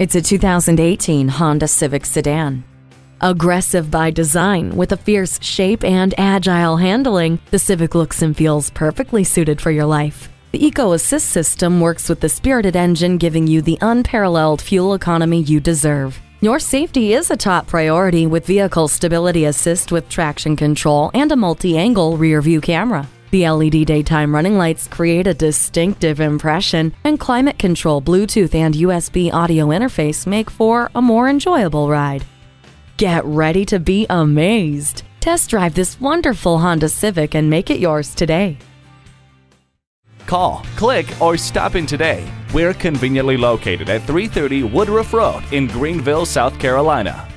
It's a 2018 Honda Civic sedan. Aggressive by design, with a fierce shape and agile handling, the Civic looks and feels perfectly suited for your life. The Eco Assist system works with the spirited engine, giving you the unparalleled fuel economy you deserve. Your safety is a top priority with Vehicle Stability Assist with traction control and a multi-angle rear-view camera. The LED daytime running lights create a distinctive impression, and climate control, Bluetooth, and USB audio interface make for a more enjoyable ride. Get ready to be amazed. Test drive this wonderful Honda Civic and make it yours today. Call, click, or stop in today. We're conveniently located at 330 Woodruff Road in Greenville, South Carolina.